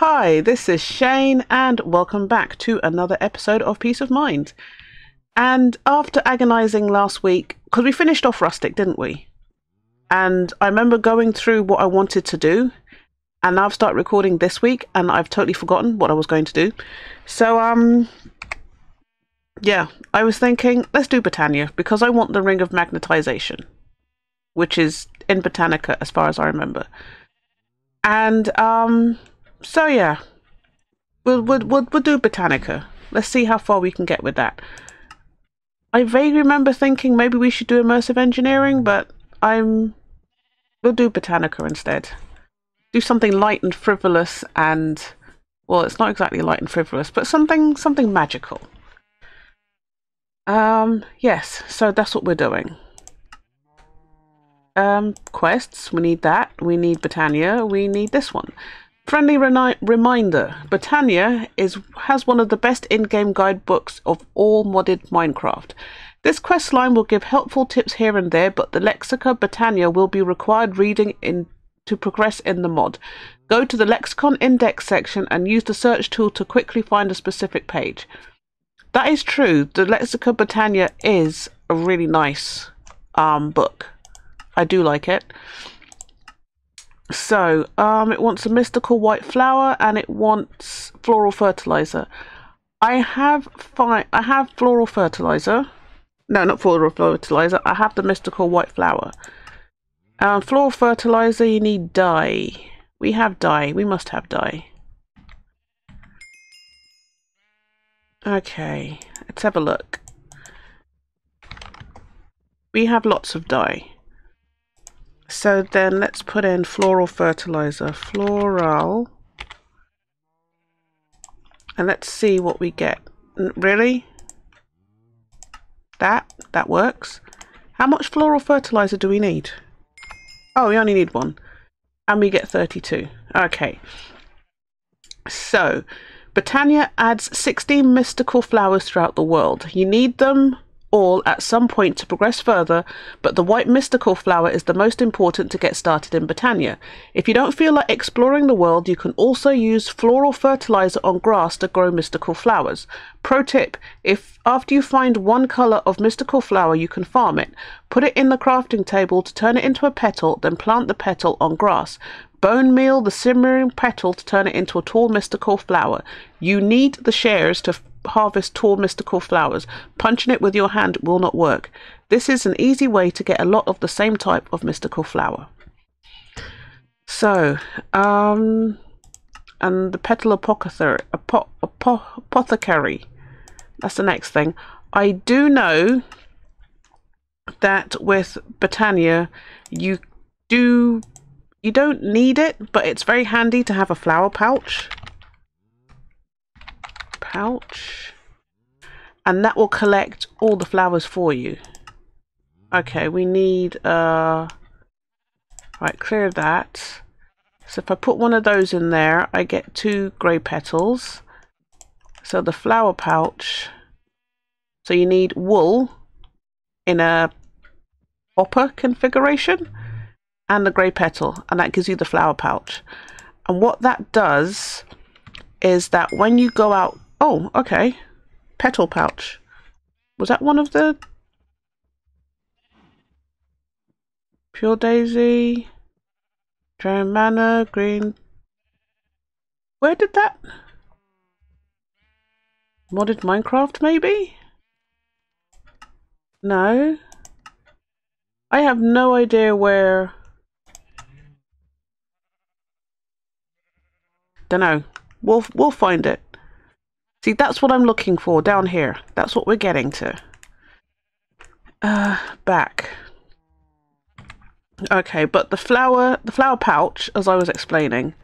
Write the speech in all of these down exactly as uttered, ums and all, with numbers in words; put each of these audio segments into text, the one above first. Hi, this is Shane and welcome back to another episode of Peace of Mind. And after agonising last week, because we finished off Rustic, didn't we? And I remember going through what I wanted to do, and now I've started recording this week and I've totally forgotten what I was going to do. So, um, yeah, I was thinking, let's do Botania, because I want the Ring of Magnetisation, which is in Botanica as far as I remember. And, um... so yeah, we'll, we'll, we'll, we'll do Botanica. Let's see how far we can get with that. I vaguely remember thinking maybe we should do Immersive Engineering, but I'm... we'll do Botanica instead. Do something light and frivolous and... well, it's not exactly light and frivolous, but something, something magical. Um, yes, so that's what we're doing. Um, quests, we need that. We need Botania. We need this one. Friendly reminder, Botania is, has one of the best in-game guidebooks of all modded Minecraft. This questline will give helpful tips here and there, but the Lexica Botania will be required reading in to progress in the mod. Go to the Lexicon Index section and use the search tool to quickly find a specific page. That is true, the Lexica Botania is a really nice um, book. I do like it. So, um, it wants a mystical white flower and it wants floral fertilizer. I have fi I have floral fertilizer. No, not floral fertilizer. I have the mystical white flower. Um, floral fertilizer, you need dye. We have dye. We must have dye. Okay, let's have a look. We have lots of dye. So then let's put in floral fertilizer, floral, and let's see what we get. Really? That? That works. How much floral fertilizer do we need? Oh, we only need one. And we get thirty-two. Okay. So, Botania adds sixteen mystical flowers throughout the world. You need them all at some point to progress further, but the white mystical flower is the most important to get started in Botania. If you don't feel like exploring the world, you can also use floral fertilizer on grass to grow mystical flowers. Pro tip, if after you find one color of mystical flower, you can farm it. Put it in the crafting table to turn it into a petal, then plant the petal on grass. Bone meal the simmering petal to turn it into a tall mystical flower. You need the shares to harvest tall mystical flowers. Punching it with your hand will not work. This is an easy way to get a lot of the same type of mystical flower. So, um, and the Petal Apothecary, apo apo apothecary. That's the next thing. I do know that with Botania, you do... you don't need it, but it's very handy to have a flower pouch. Pouch. And that will collect all the flowers for you. Okay, we need... Uh, right, clear that. So if I put one of those in there, I get two grey petals. So the flower pouch. So you need wool in a popper configuration. And the grey petal, and that gives you the flower pouch. And what that does is that when you go out... oh, okay. Petal pouch. Was that one of the... Pure Daisy, Drone Mana, Green... where did that... modded Minecraft, maybe? No. I have no idea where... don't know. We'll, we'll find it. See, that's what I'm looking for down here. That's what we're getting to. Uh, back. Okay, but the flower, the flower pouch, as I was explaining,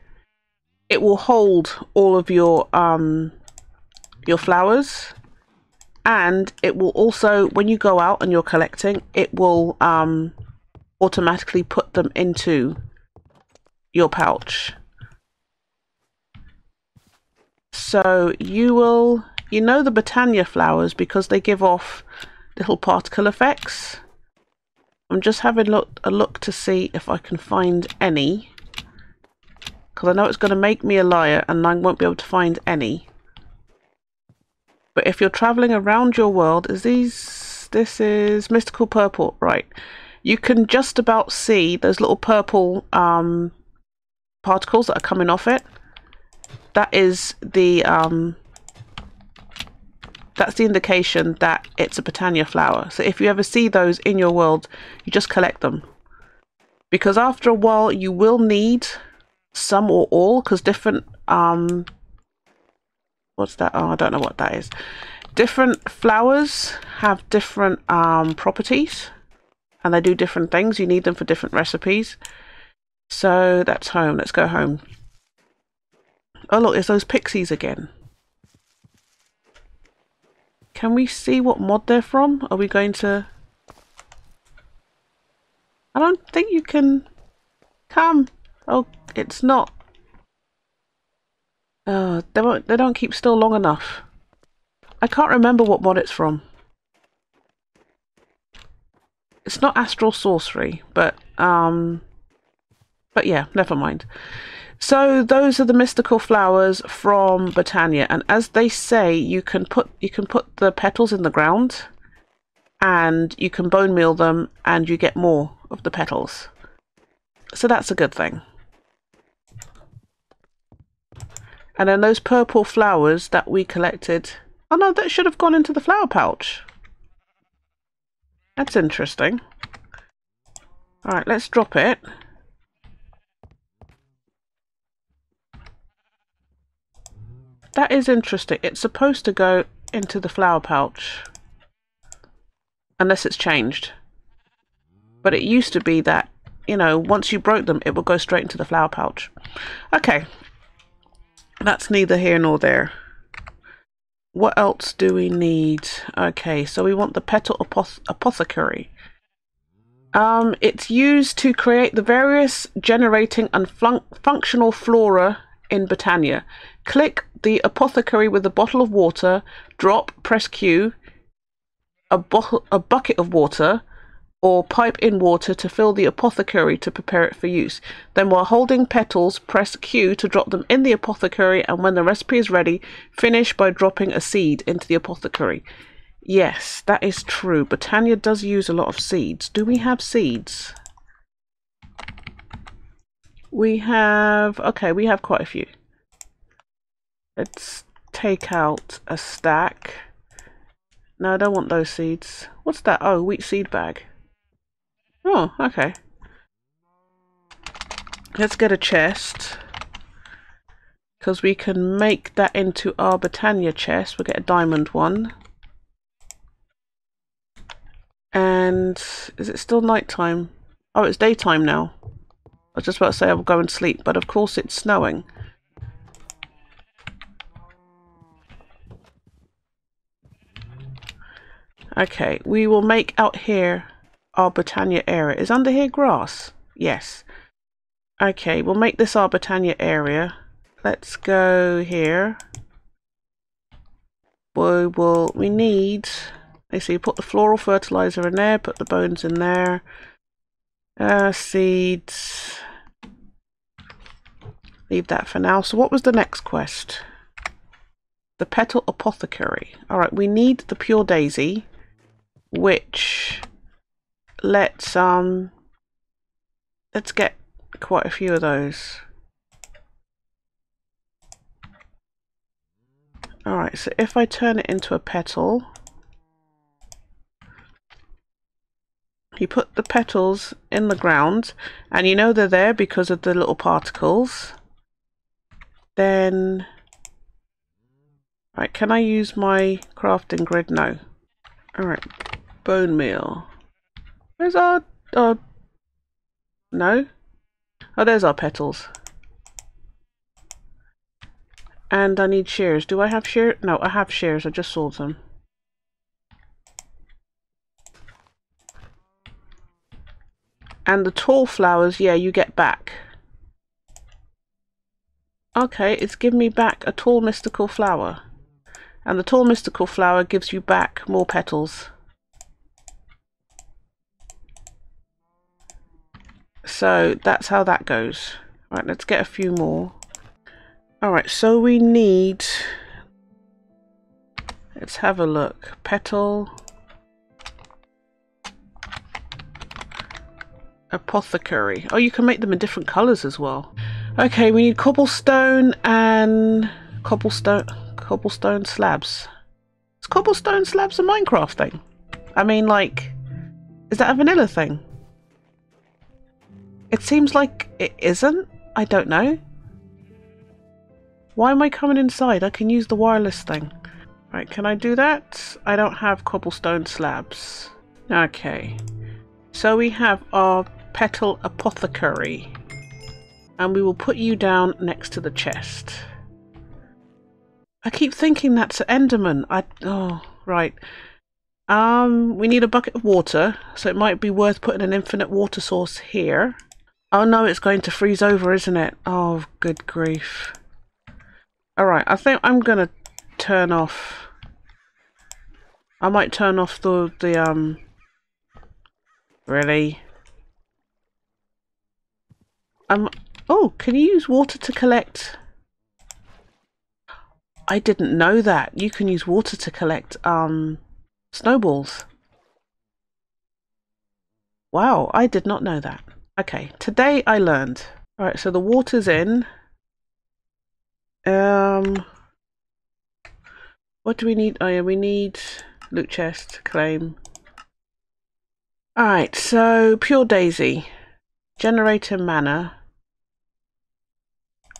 it will hold all of your, um, your flowers. And it will also, when you go out and you're collecting, it will um, automatically put them into your pouch. So you will, you know the Botania flowers because they give off little particle effects. I'm just having look, a look to see if I can find any. because I know it's going to make me a liar and I won't be able to find any. But if you're traveling around your world, is these this is Mystical Purple, right? You can just about see those little purple um, particles that are coming off it. That is the um, that's the indication that it's a Botania flower. So if you ever see those in your world, you just collect them, because after a while you will need some or all, because different um, what's that? Oh, I don't know what that is. Different flowers have different um, properties, and they do different things. You need them for different recipes. So that's home. Let's go home. Oh look, it's those pixies again. Can we see what mod they're from? Are we going to... I don't think you can... Come! Oh, it's not... Oh, they won't, they don't keep still long enough. I can't remember what mod it's from. It's not Astral Sorcery, but... um, but yeah, never mind. So those are the mystical flowers from Botania, and as they say, you can put you can put the petals in the ground, and you can bone meal them, and you get more of the petals. So that's a good thing. And then those purple flowers that we collected. Oh no, that should have gone into the flower pouch. That's interesting. All right, let's drop it. That is interesting. It's supposed to go into the flower pouch. Unless it's changed. But it used to be that, you know, once you broke them, it would go straight into the flower pouch. Okay. That's neither here nor there. What else do we need? Okay, so we want the Petal Apoth- Apothecary. Um, it's used to create the various generating and fun- functional flora in Botania. Click the apothecary with a bottle of water, drop, press Q, a, a bucket of water, or pipe in water to fill the apothecary to prepare it for use. Then while holding petals, press Q to drop them in the apothecary, and when the recipe is ready, finish by dropping a seed into the apothecary. Yes, that is true. Botania does use a lot of seeds. Do we have seeds? We have, okay, we have quite a few. Let's take out a stack. No, I don't want those seeds. What's that? Oh, wheat seed bag. Oh, okay. Let's get a chest, because we can make that into our Botania chest. We'll get a diamond one. And is it still nighttime? Oh, it's daytime now. I was just about to say I'll go and sleep, but of course it's snowing. Okay, we will make out here our Botania area. Is under here grass? Yes. Okay, we'll make this our Botania area. Let's go here. We will, we need, so you put the floral fertilizer in there, put the bones in there. Uh, seeds. Leave that for now. So what was the next quest? The Petal Apothecary. Alright, we need the Pure Daisy, which let's um let's get quite a few of those. Alright, so if I turn it into a petal, you put the petals in the ground, and you know they're there because of the little particles. Then, right, can I use my crafting grid? No. All right, bone meal. Where's our? Uh, no. Oh, there's our petals. And I need shears. Do I have shears? No, I have shears. I just saw them. And the tall flowers, yeah, you get back. Okay, it's given me back a tall mystical flower. And the tall mystical flower gives you back more petals. So that's how that goes. Right, let's get a few more. Alright, so we need... Let's have a look. Petal Apothecary. Oh, you can make them in different colours as well. Okay, we need cobblestone and cobblestone cobblestone slabs. Is cobblestone slabs a Minecraft thing? I mean, like, is that a vanilla thing? It seems like it isn't. I don't know. Why am I coming inside? I can use the wireless thing. Right, can I do that? I don't have cobblestone slabs. Okay. So we have our Petal Apothecary. And we will put you down next to the chest. I keep thinking that's an Enderman. I oh, right. Um, we need a bucket of water, so it might be worth putting an infinite water source here. Oh no, it's going to freeze over, isn't it? Oh, good grief. Alright, I think I'm gonna turn off... I might turn off the... the um. Really? Um, oh, can you use water to collect... I didn't know that. You can use water to collect, um... snowballs. Wow, I did not know that. Okay, today I learned. Alright, so the water's in. Um, what do we need? Oh yeah, we need loot chest, claim. Alright, so Pure Daisy. Generator mana.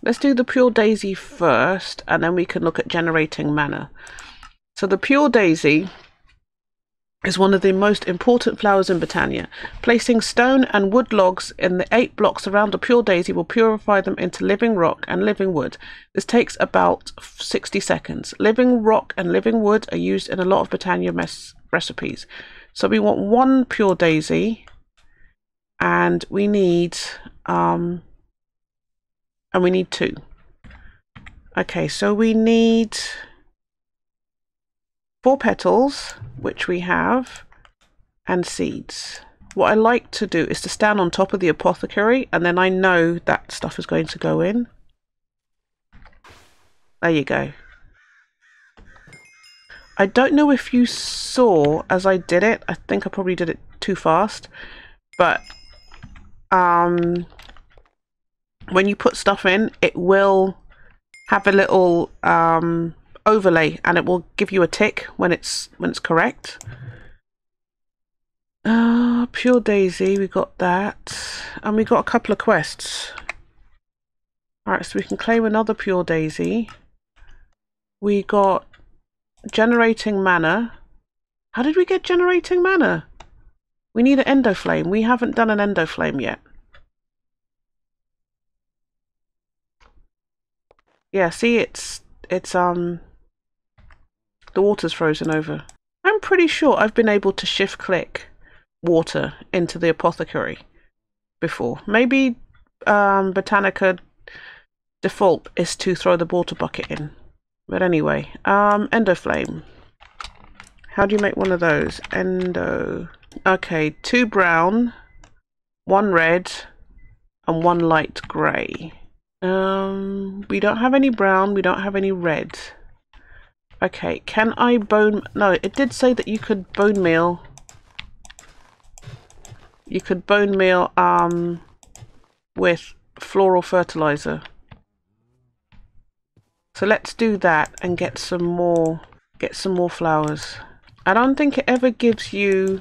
Let's do the Pure Daisy first, and then we can look at generating mana. So the Pure Daisy is one of the most important flowers in Botania. Placing stone and wood logs in the eight blocks around a Pure Daisy will purify them into Living Rock and Living Wood. This takes about sixty seconds. Living Rock and Living Wood are used in a lot of Botania mess recipes. So we want one Pure Daisy, and we need um and we need two. Okay, so we need four petals, which we have, and seeds. What I like to do is to stand on top of the apothecary, and then I know that stuff is going to go in. There you go. I don't know if you saw as I did it. I think I probably did it too fast, but um, when you put stuff in, it will have a little um, overlay, and it will give you a tick when it's when it's correct. Uh, Pure Daisy, we got that, and we got a couple of quests. All right, so we can claim another Pure Daisy. We got generating mana. How did we get generating mana? We need an Endoflame. We haven't done an Endoflame yet. Yeah, see, it's it's um. The water's frozen over. I'm pretty sure I've been able to shift click water into the apothecary before. Maybe um, Botanica default is to throw the water bucket in. But anyway, um, Endoflame. How do you make one of those? Endo. Okay, two brown, one red, and one light grey. Um, we don't have any brown, we don't have any red. Okay, can I bone... No, it did say that you could bone meal. You could bone meal um, with floral fertilizer. So let's do that and get some more, get some more flowers. I don't think it ever gives you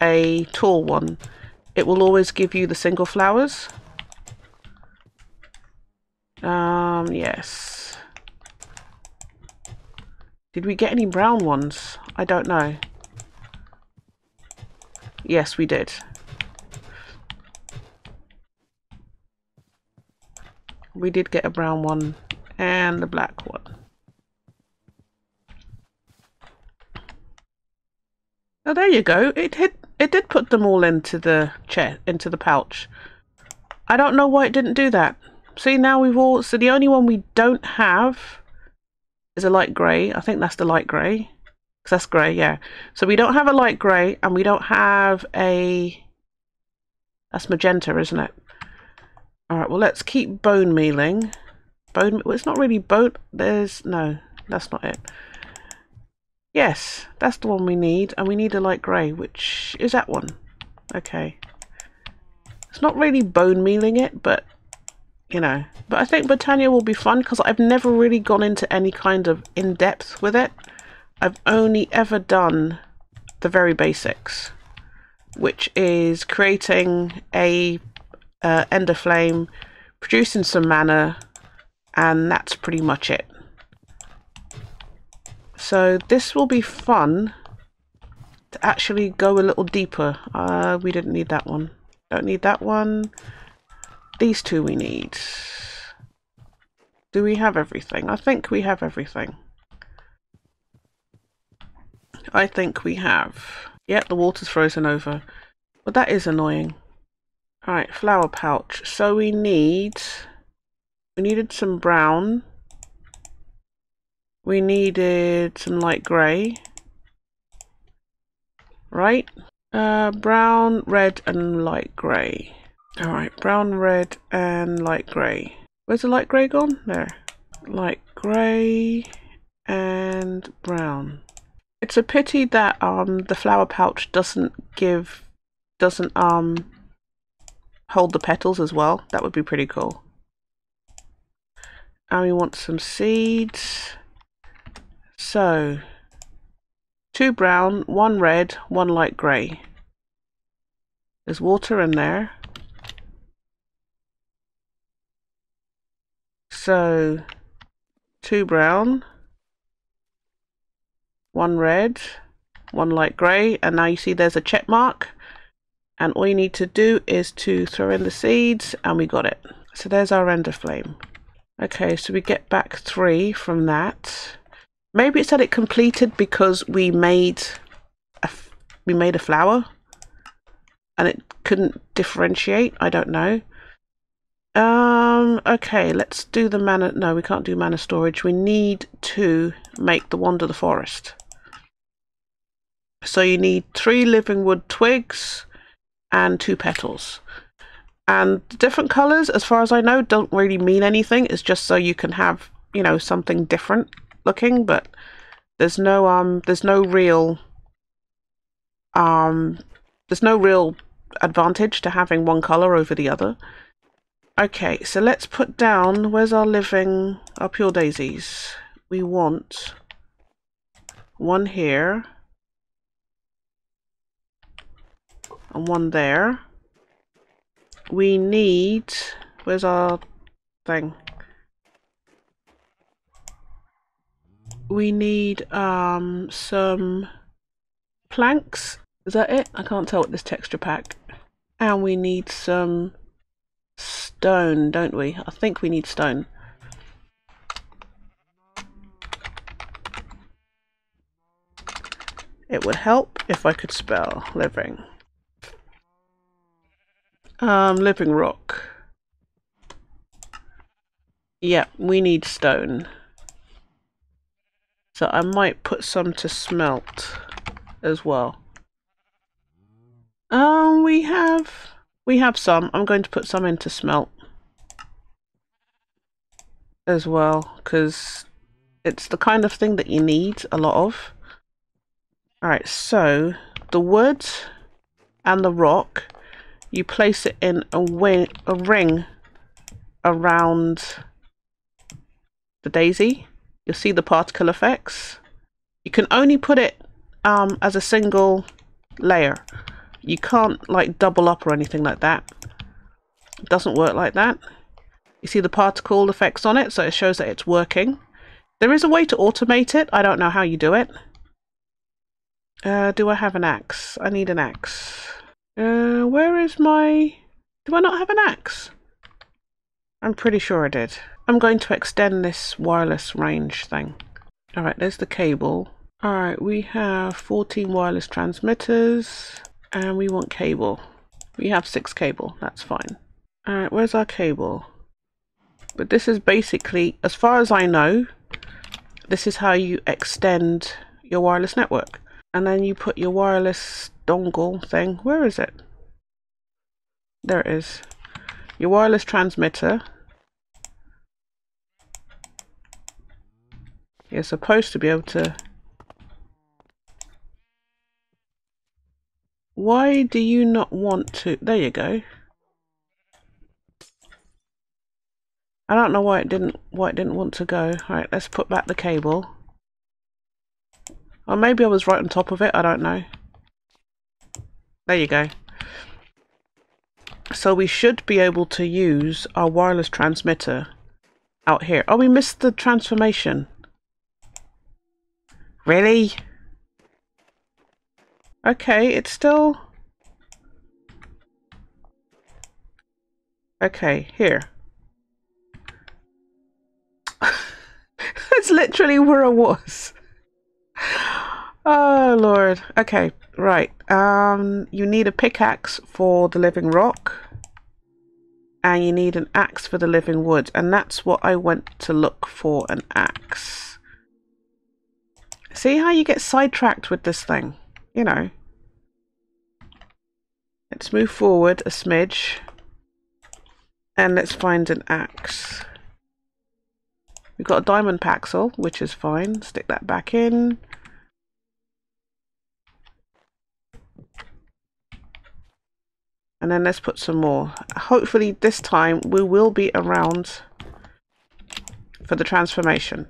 a tall one. It will always give you the single flowers. Um, yes. Did we get any brown ones? I don't know. Yes, we did. We did get a brown one and a black one. Oh, there you go. It hit, it did put them all into the chest, into the pouch. I don't know why it didn't do that. See, now we've all... So the only one we don't have is a light grey. I think that's the light grey. Because that's grey, yeah. So we don't have a light grey, and we don't have a... That's magenta, isn't it? Alright, well, let's keep bone mealing. Bone, well, it's not really bone. There's, no, that's not it. Yes, that's the one we need. And we need a light grey, which is that one. Okay. It's not really bone mealing it, but, you know. But I think Botania will be fun because I've never really gone into any kind of in-depth with it. I've only ever done the very basics, which is creating a... Uh, Ender Flame, producing some mana, and that's pretty much it. So this will be fun to actually go a little deeper. Uh, we didn't need that one. Don't need that one. These two we need. Do we have everything? I think we have everything. I think we have. Yep, the water's frozen over. But that is annoying. Alright, flower pouch. So we need, we needed some brown. We needed some light grey. Right? Uh, brown, red, and light grey. Alright, brown, red, and light grey. Where's the light grey gone? There. Light grey and brown. It's a pity that um the flower pouch doesn't give, doesn't um. hold the petals as well. That would be pretty cool. And we want some seeds. So two brown, one red, one light grey. There's water in there. So two brown, one red, one light grey, and now you see there's a check mark. And all you need to do is to throw in the seeds, and we got it. So there's our Ender Flame. Okay, so we get back three from that. Maybe it said it completed because we made a, we made a flower, and it couldn't differentiate. I don't know. Um. Okay, let's do the mana. No, we can't do mana storage. We need to make the Wand of the Forest. So you need three living wood twigs and two petals, and different colors, as far as I know, don't really mean anything. It's just so you can have, you know, something different looking, but there's no um there's no real um there's no real advantage to having one color over the other. Okay, so let's put down, where's our living, our pure daisies? We want one here and one there. We need, where's our thing? We need um some planks. Is that it? I can't tell what this texture pack. And we need some stone, don't we? I think we need stone. It would help if I could spell living. Um, Living Rock. Yeah, we need stone. So I might put some to smelt as well. Um, we have... We have some. I'm going to put some into smelt as well, because it's the kind of thing that you need a lot of. Alright, so the wood and the rock... You place it in a, wing, a ring around the daisy. You'll see the particle effects. You can only put it um, as a single layer. You can't like double up or anything like that. It doesn't work like that. You see the particle effects on it, so it shows that it's working. There is a way to automate it. I don't know how you do it. Uh, do I have an axe? I need an axe. Uh, where is my... Do I not have an axe? I'm pretty sure I did. I'm going to extend this wireless range thing. Alright, there's the cable. Alright, we have fourteen wireless transmitters. And we want cable. We have six cable, that's fine. Alright, where's our cable? But this is basically, as far as I know, this is how you extend your wireless network. And then you put your wireless dongle thing. Where is it? There it is. your wireless transmitter you're supposed to be able to... Why do you not want to... There you go. I don't know why it didn't why it didn't want to go. Alright, let's put back the cable. Or maybe I was right on top of it, I don't know. There you go. So we should be able to use our wireless transmitter out here. Oh, we missed the transformation. Really? Okay, it's still... Okay, here. That's literally where I was. Oh, Lord. Okay, right. Um, you need a pickaxe for the living rock. And you need an axe for the living wood. And that's what I went to look for, an axe. See how you get sidetracked with this thing? You know. Let's move forward a smidge. And let's find an axe. We've got a diamond paxel, which is fine. Stick that back in. And then let's put some more. Hopefully this time we will be around for the transformation.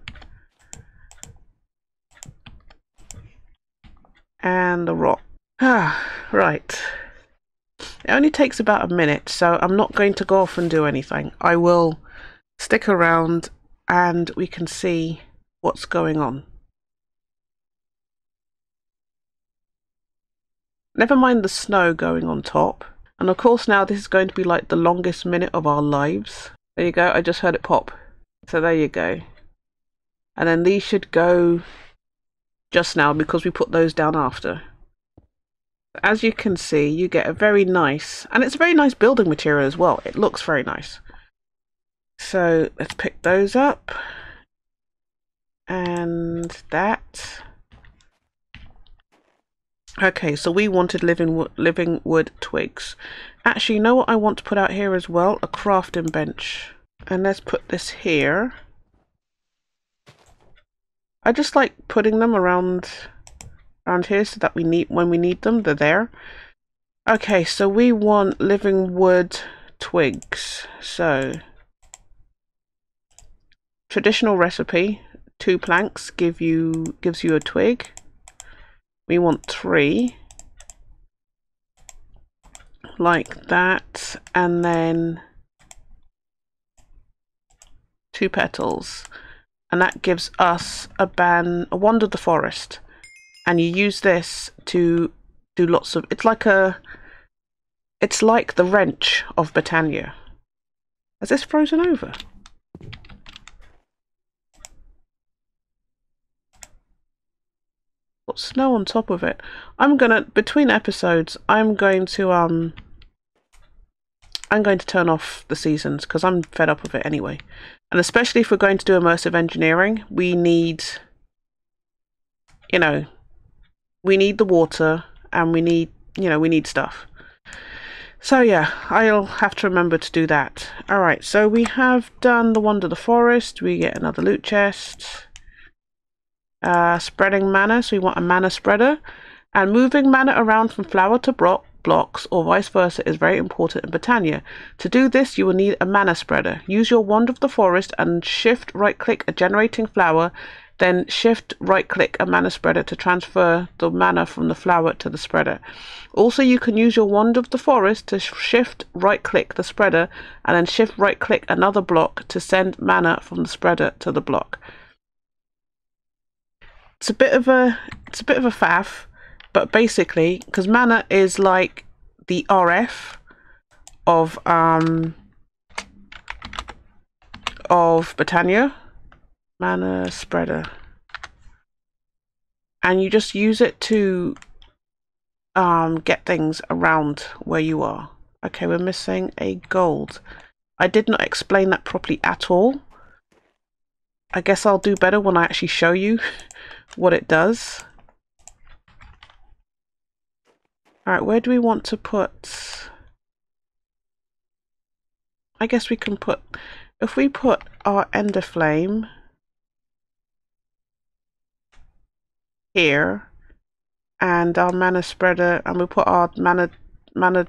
And the rock. Ah, right. It only takes about a minute, so I'm not going to go off and do anything. I will stick around and we can see what's going on. Never mind the snow going on top. And of course now this is going to be like the longest minute of our lives. There you go, I just heard it pop. So there you go. And then these should go just now because we put those down after. As you can see, you get a very nice, and it's a very nice building material as well. It looks very nice. So let's pick those up. And that. Okay, so we wanted living wood, living wood twigs. Actually, you know what I want to put out here as well? A crafting bench. And let's put this here. I just like putting them around around here so that we need when we need them, they're there. Okay, so we want living wood twigs. So traditional recipe, two planks give you gives you a twig. We want three like that, and then two petals. And that gives us a ban, a Wand of the Forest. And you use this to do lots of... It's like a... It's like the wrench of Botania. Has this frozen over? Got snow on top of it. I'm gonna... Between episodes, I'm going to... um. I'm going to turn off the seasons because I'm fed up of it anyway. And especially if we're going to do immersive engineering, we need, you know, we need the water and we need, you know, we need stuff. So yeah, I'll have to remember to do that. All right, so we have done the Wand of the Forest. We get another loot chest. Uh, spreading mana, so we want a mana spreader. And moving mana around from flower to block. blocks or vice versa is very important in Botania. To do this you will need a mana spreader. Use your Wand of the Forest and shift right click a generating flower, then shift right click a mana spreader to transfer the mana from the flower to the spreader. Also you can use your Wand of the Forest to shift right click the spreader and then shift right click another block to send mana from the spreader to the block. It's a bit of a it's a bit of a faff. But basically, because mana is like the R F of um of Botania, mana spreader, and you just use it to um get things around where you are. Okay, we're missing a gold. I did not explain that properly at all. I guess I'll do better when I actually show you what it does. Alright, where do we want to put... I guess we can put, if we put our Ender Flame here and our Mana Spreader, and we put our mana mana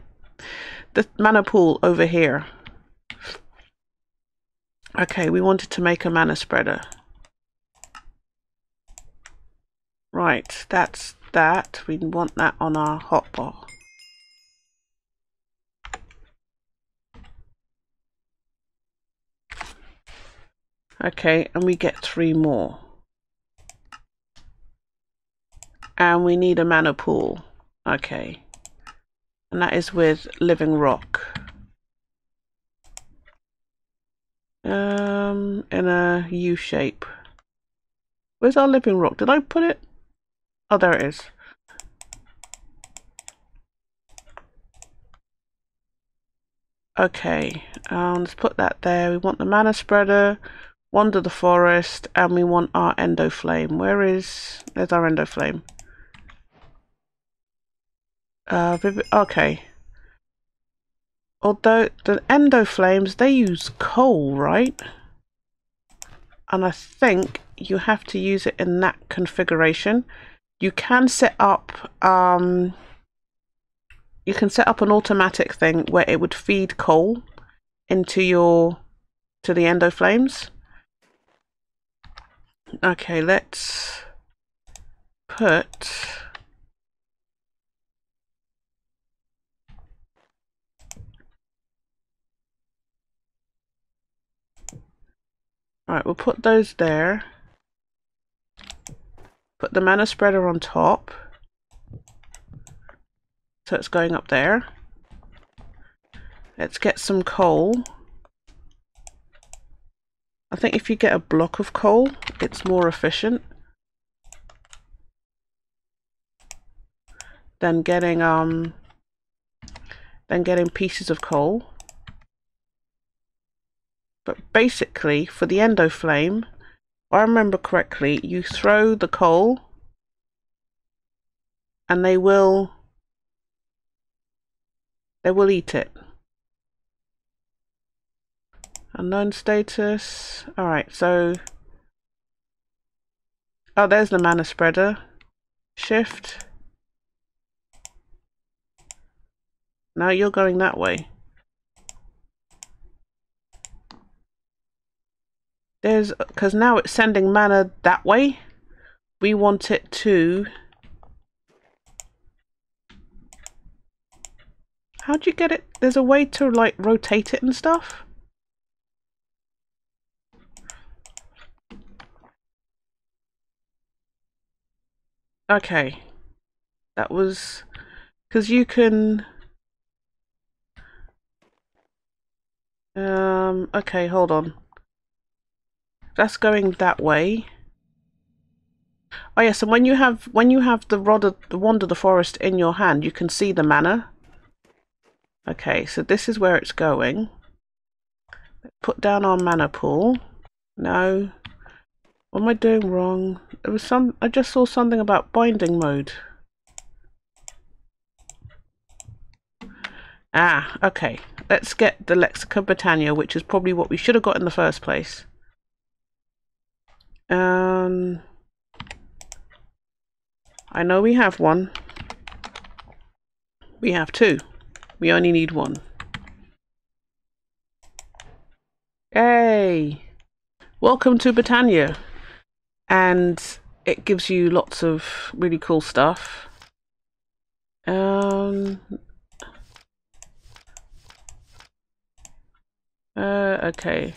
the Mana Pool over here. Okay, we wanted to make a Mana Spreader. Right, that's that. We want that on our hotbar. Okay, and we get three more. And we need a Mana Pool. Okay. And that is with Living Rock. Um, in a U shape. Where's our Living Rock? Did I put it? Oh, there it is. Okay, um, let's put that there. We want the Mana Spreader, Wand of the Forest, and we want our Endoflame. Where is... there's our Endoflame. Uh, okay. Although, the Endoflames, they use coal, right? And I think you have to use it in that configuration. You can set up... Um, you can set up an automatic thing where it would feed coal into your to the Endoflames. Okay, let's put all right, we'll put those there. Put the Mana Spreader on top. So it's going up there. Let's get some coal. I think if you get a block of coal, it's more efficient than getting um than getting pieces of coal. But basically, for the Endoflame, if I remember correctly, you throw the coal and they will They will eat it. Unknown status. Alright, so... oh, there's the Mana Spreader. Shift. Now you're going that way. There's... because now it's sending mana that way. We want it to... how do you get it? There's a way to like rotate it and stuff. Okay, that was because you can um okay, hold on, that's going that way. Oh yes, and when you have when you have the rod of the Wand of the Forest in your hand, you can see the mana. Okay, so this is where it's going. Put down our Mana Pool. No. What am I doing wrong? There was some... I just saw something about binding mode. Ah, okay. Let's get the Lexicon Botania, which is probably what we should have got in the first place. Um, I know we have one. We have two. We only need one. Yay! Welcome to Botania. And it gives you lots of really cool stuff. Um, uh, okay.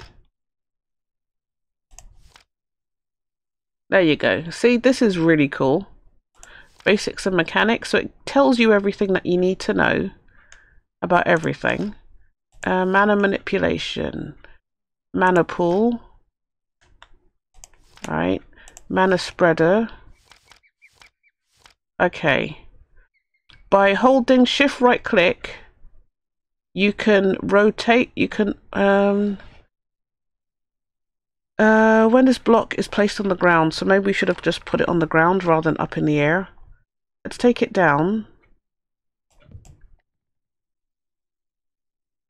There you go. See, this is really cool. Basics and mechanics. So it tells you everything that you need to know about everything. Uh, mana manipulation, Mana Pool, right? Mana Spreader. Okay, by holding shift right click, you can rotate. You can um uh when this block is placed on the ground, so maybe we should have just put it on the ground rather than up in the air. Let's take it down.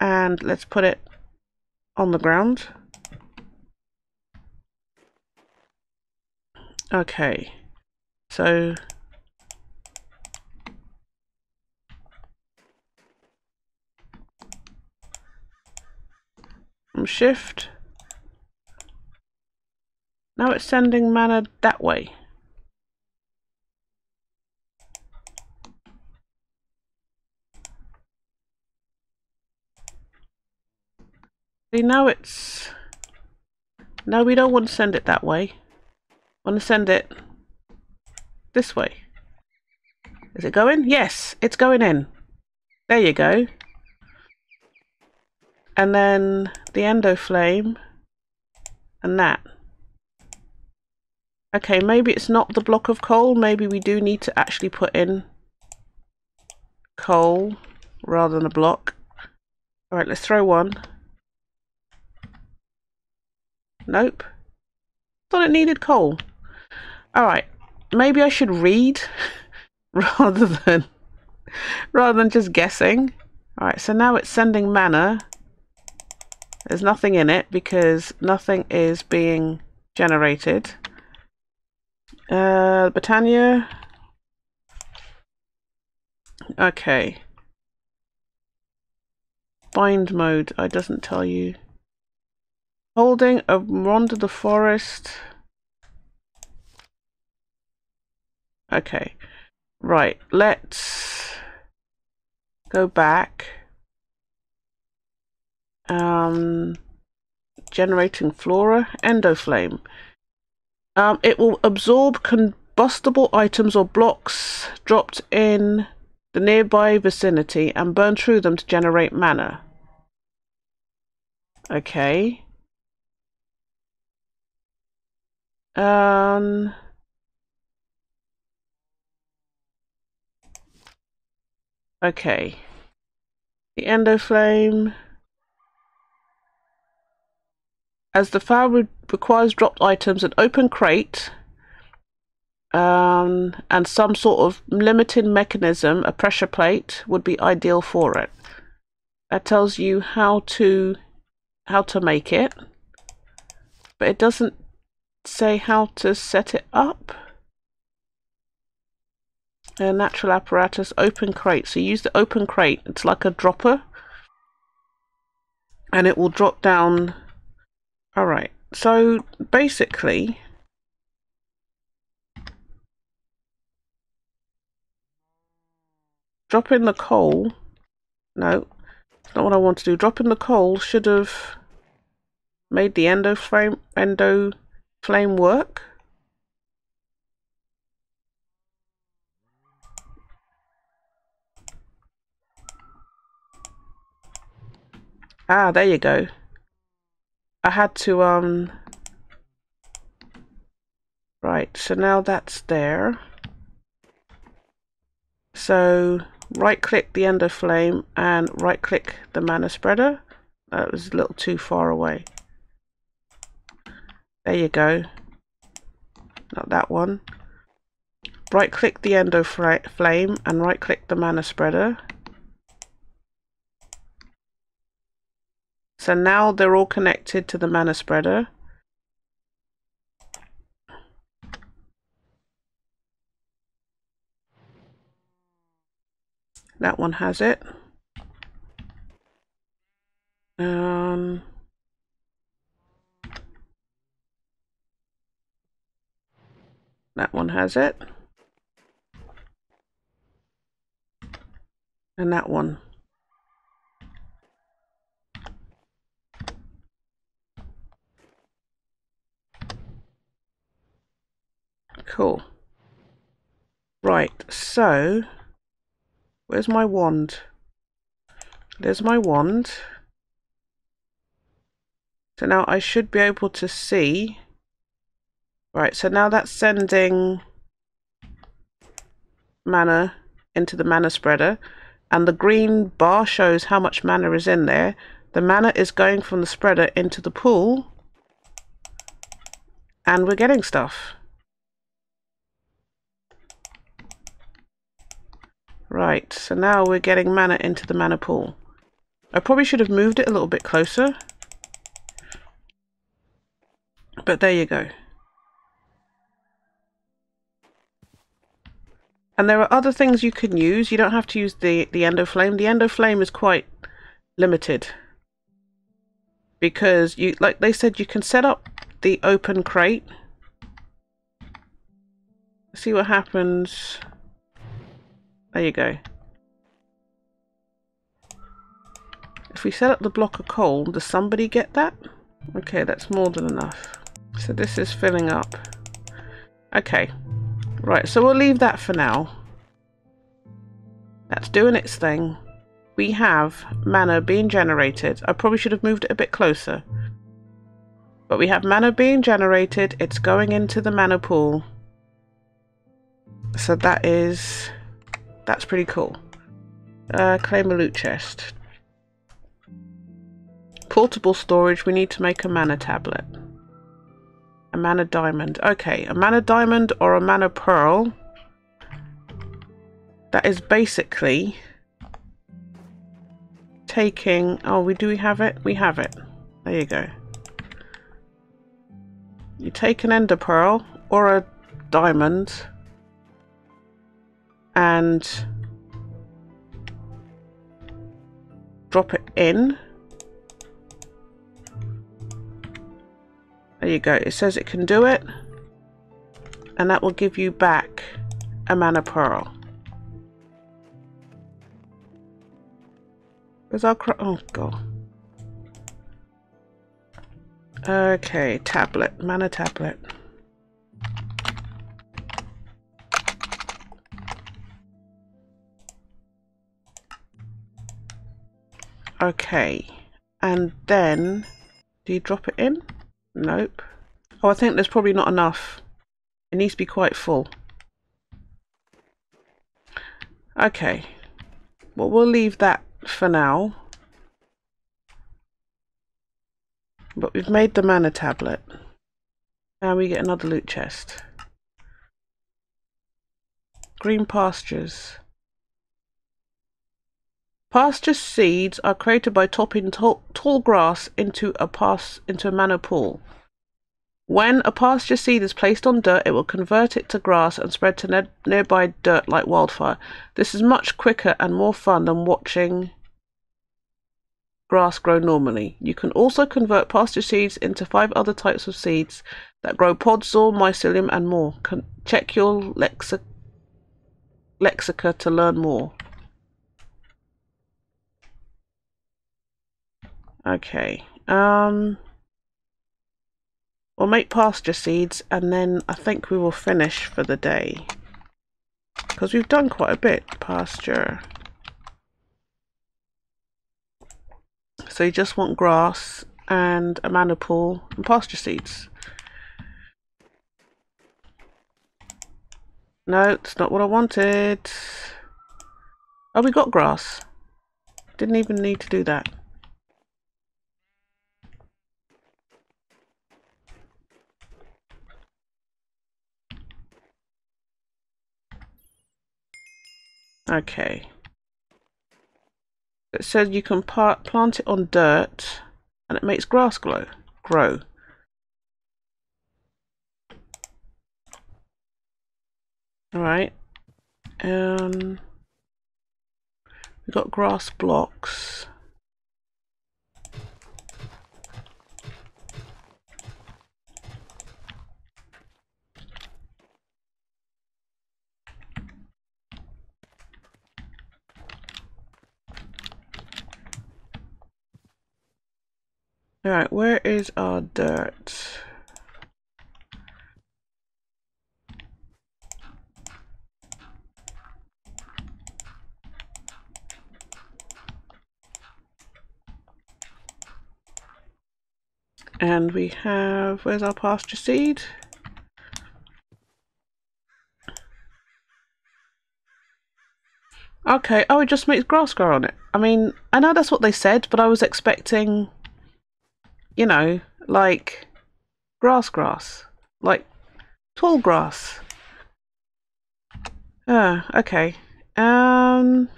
And let's put it on the ground. Okay, so shift. Now it's sending mana that way. See, now it's... No, we don't want to send it that way. I want to send it this way. Is it going? Yes, it's going in. There you go. And then the Endoflame and that. Okay, maybe it's not the block of coal. Maybe we do need to actually put in coal rather than a block. Alright, let's throw one. Nope. Thought it needed coal. Alright, maybe I should read rather than rather than just guessing. Alright, so now it's sending mana. There's nothing in it because nothing is being generated. Uh, Botania. Okay. Bind mode. I doesn't tell you. Holding a Wand of the Forest. Okay. Right. Let's go back. Um, generating flora, Endoflame. Um, it will absorb combustible items or blocks dropped in the nearby vicinity and burn through them to generate mana. Okay. Um, okay. The Endoflame. As the flower requires dropped items, an open crate um, and some sort of limited mechanism, a pressure plate, would be ideal for it. That tells you how to how to make it, but it doesn't say how to set it up. A natural apparatus, open crate. So you use the open crate. It's like a dropper, and it will drop down. Alright, so basically dropping the coal, no, not what I want to do. Dropping the coal should have made the Endoflame Endoflame work. Ah, there you go. I had to, um, right, so now that's there. So right click the Endoflame and right click the Mana Spreader. That was a little too far away. There you go. Not that one. Right click the Endoflame and right click the Mana Spreader. So now they're all connected to the Mana Spreader. That one has it. Um, that one has it. And that one. Cool. Right, so where's my wand? There's my wand. So now I should be able to see. Right, so now that's sending mana into the Mana Spreader, and the green bar shows how much mana is in there. The mana is going from the spreader into the pool, and we're getting stuff. Right, so now we're getting mana into the Mana Pool. I probably should have moved it a little bit closer. but there you go. And there are other things you can use. You don't have to use the, the Endoflame. The Endoflame is quite limited, because you, like they said, you can set up the open crate. See what happens. There you go. If we set up the block of coal, does somebody get that? Okay, that's more than enough. So this is filling up. Okay. Right, so we'll leave that for now. That's doing its thing. We have mana being generated. I probably should have moved it a bit closer. But we have mana being generated. It's going into the mana pool. So that is... that's pretty cool. Uh, claim a loot chest. Portable storage. We need to make a mana tablet. A mana diamond. Okay, a mana diamond or a mana pearl. That is basically... taking... oh, we do we have it? We have it. There you go. You take an ender pearl or a diamond, and drop it in. There you go. It says it can do it, and that will give you back a mana pearl. Where's our cro- oh god. Okay, tablet, mana tablet. Okay, and then do you drop it in? Nope. Oh, I think there's probably not enough. It needs to be quite full. Okay, well, we'll leave that for now. But we've made the mana tablet. And we get another loot chest. Green pastures. Pasture seeds are created by topping tall, tall grass into a pas into a mana pool. When a pasture seed is placed on dirt, it will convert it to grass and spread to ne nearby dirt like wildfire. This is much quicker and more fun than watching grass grow normally. You can also convert pasture seeds into five other types of seeds that grow podsor, mycelium, and more. Con check your lexi lexica to learn more. Okay. Um. We'll make pasture seeds, and then I think we will finish for the day, because we've done quite a bit. Pasture. So you just want grass and a mana pool and pasture seeds. No, it's not what I wanted. Oh, we got grass. Didn't even need to do that. Okay. It says you can part, plant it on dirt, and it makes grass grow. Grow. All right. Um. We've got grass blocks. Alright, where is our dirt? And we have, where's our pasture seed? Okay, oh, it just makes grass grow on it. I mean, I know that's what they said, but I was expecting... you know, like grass, grass, like tall grass. Ah, okay. Um.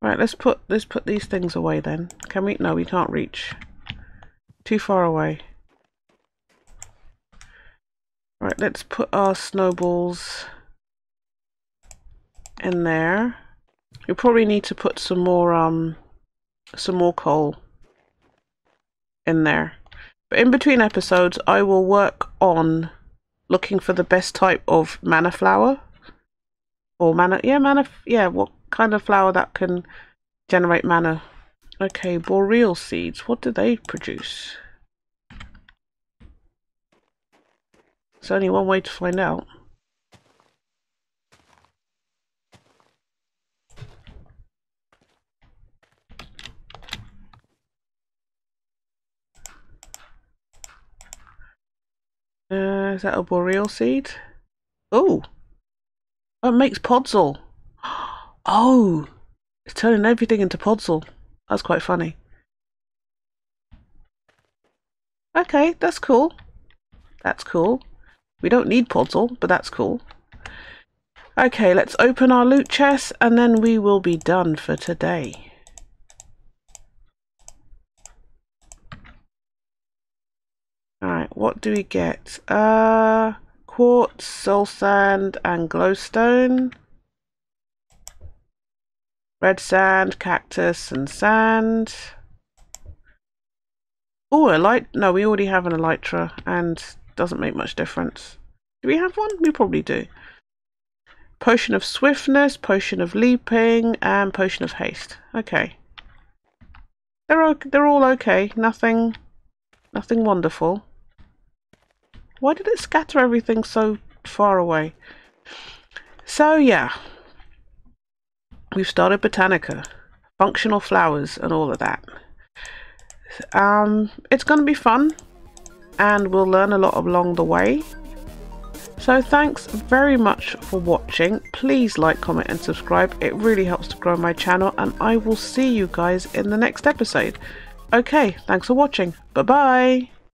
Right, let's put let's put these things away then. Can we? No, we can't reach. Too far away. Right, let's put our snowballs in there. You'll probably need to put some more um some more coal in there. But in between episodes I will work on looking for the best type of mana flower. Or mana yeah, mana yeah, what kind of flower that can generate mana. Okay, boreal seeds, what do they produce? There's only one way to find out. Uh, is that a boreal seed? Oh, it makes podzol. Oh, it's turning everything into podzol. That's quite funny. Okay, that's cool. That's cool. We don't need podzol, but that's cool. Okay, let's open our loot chest and then we will be done for today. Alright, what do we get? Uh, quartz, soul sand and glowstone. Red sand, cactus and sand. Oh, a light. No, we already have an elytra and doesn't make much difference. Do we have one? We probably do. Potion of swiftness, potion of leaping and potion of haste. Okay. They're all, they're all okay. Nothing nothing wonderful. Why did it scatter everything so far away? So yeah, we've started Botanica, functional flowers and all of that. Um, it's going to be fun and we'll learn a lot along the way. So thanks very much for watching. Please like, comment and subscribe. It really helps to grow my channel and I will see you guys in the next episode. Okay, thanks for watching. Bye-bye.